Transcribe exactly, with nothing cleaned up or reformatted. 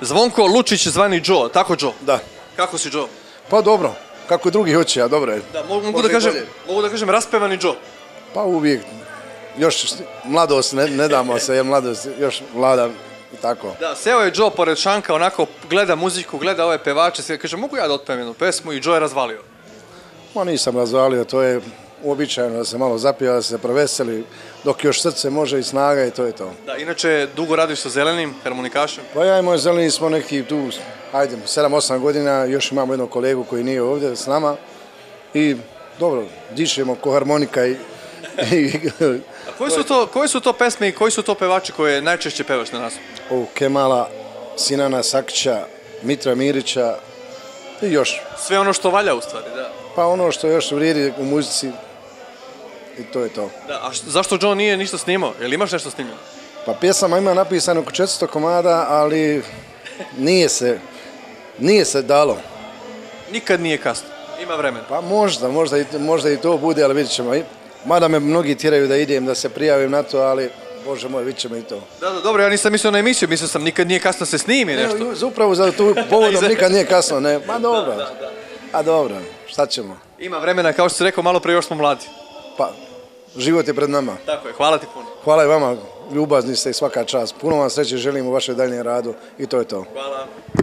Zvonko Lučić zvani Džo, tako Džo? Da. Kako si Džo? Pa dobro, kako drugi hoće, a dobro je. Da, mogu da kažem raspevani Džo? Pa uvijek, još mladost, ne damo se, jer mladost još vlada i tako. Da, seo je Džo pored Šanka, onako gleda muziku, gleda ove pevače, kaže mogu ja da otpem jednu pesmu i Džo je razvalio. Ma nisam razvalio, to je uobičajeno da se malo zapija, da se proveseli, dok još srce može i snaga i to je to. Da, inače dugo radiš sa Zelenim, harmonikašem? Pa ja i moj Zeleni smo neki tu, ajde, sedam osam godina, još imamo jednog kolegu koji nije ovdje s nama i dobro, dišemo ko harmonika i... Koje su to pesme i koji su to pevači koje najčešće pevaš na nas? O, Kemala, Sinana Sakća, Mitra Mirića i još. Sve ono što valja u stvari, da. Pa ono što još vrijedi u muzici i to je to. Da, a zašto John nije ništa snimao? Jel imaš nešto snimljeno? Pa pjesama ima napisano oko četiristo komada, ali nije se, nije se dalo. Nikad nije kasno, ima vremena. Pa možda, možda i to bude, ali vidit ćemo. Mada me mnogi tjeraju da idem, da se prijavim na to, ali bože moj, vidit ćemo i to. Da, da, dobro, ja nisam mislio na emisiju, mislio sam nikad nije kasno se snimi nešto. Upravo za tu povodom nikad nije kasno, ne, ma dobro, a dobro, šta ćemo. Ima vremena, kao što si rekao, malo pre još smo mladi. Pa, život je pred nama. Tako je, hvala ti puno. Hvala i vama, ljubazni ste i svaka čast. Puno vam sreće želim u vašoj daljnjem radu i to je to. Hvala.